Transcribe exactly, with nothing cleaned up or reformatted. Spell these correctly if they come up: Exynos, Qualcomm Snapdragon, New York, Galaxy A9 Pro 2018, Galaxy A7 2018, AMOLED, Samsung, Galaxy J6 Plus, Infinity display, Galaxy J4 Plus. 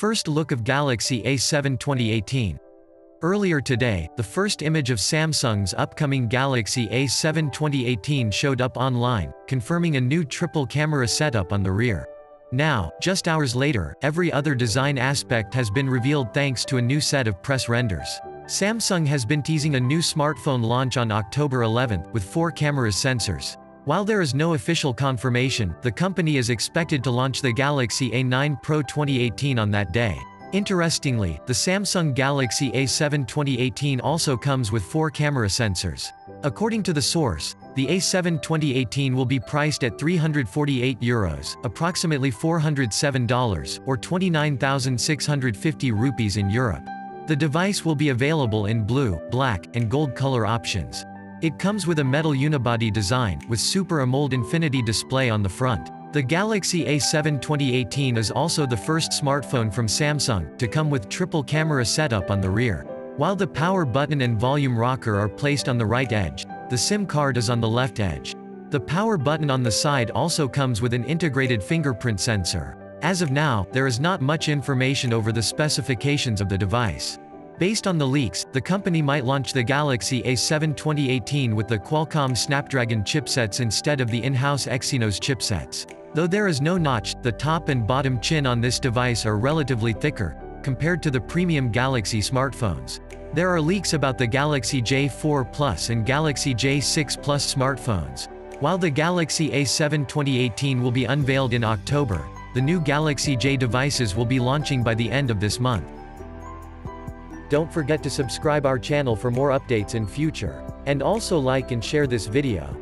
First look of Galaxy A seven twenty eighteen. Earlier today, the first image of Samsung's upcoming Galaxy A seven twenty eighteen showed up online, confirming a new triple-camera setup on the rear. Now, just hours later, every other design aspect has been revealed thanks to a new set of press renders. Samsung has been teasing a new smartphone launch on October eleventh, with four camera sensors. While there is no official confirmation, the company is expected to launch the Galaxy A nine Pro twenty eighteen on that day. Interestingly, the Samsung Galaxy A seven twenty eighteen also comes with four camera sensors. According to the source, the A seven twenty eighteen will be priced at three hundred forty-eight euros, approximately four hundred seven dollars, or twenty-nine thousand six hundred fifty rupees in Europe. The device will be available in blue, black, and gold color options. It comes with a metal unibody design, with Super AMOLED Infinity display on the front. The Galaxy A seven twenty eighteen is also the first smartphone from Samsung to come with triple camera setup on the rear. While the power button and volume rocker are placed on the right edge, the SIM card is on the left edge. The power button on the side also comes with an integrated fingerprint sensor. As of now, there is not much information over the specifications of the device. Based on the leaks, the company might launch the Galaxy A seven twenty eighteen with the Qualcomm Snapdragon chipsets instead of the in-house Exynos chipsets. Though there is no notch, the top and bottom chin on this device are relatively thicker, compared to the premium Galaxy smartphones. There are leaks about the Galaxy J four Plus and Galaxy J six Plus smartphones. While the Galaxy A seven twenty eighteen will be unveiled in October, the new Galaxy J devices will be launching by the end of this month. Don't forget to subscribe our channel for more updates in future, and also like and share this video.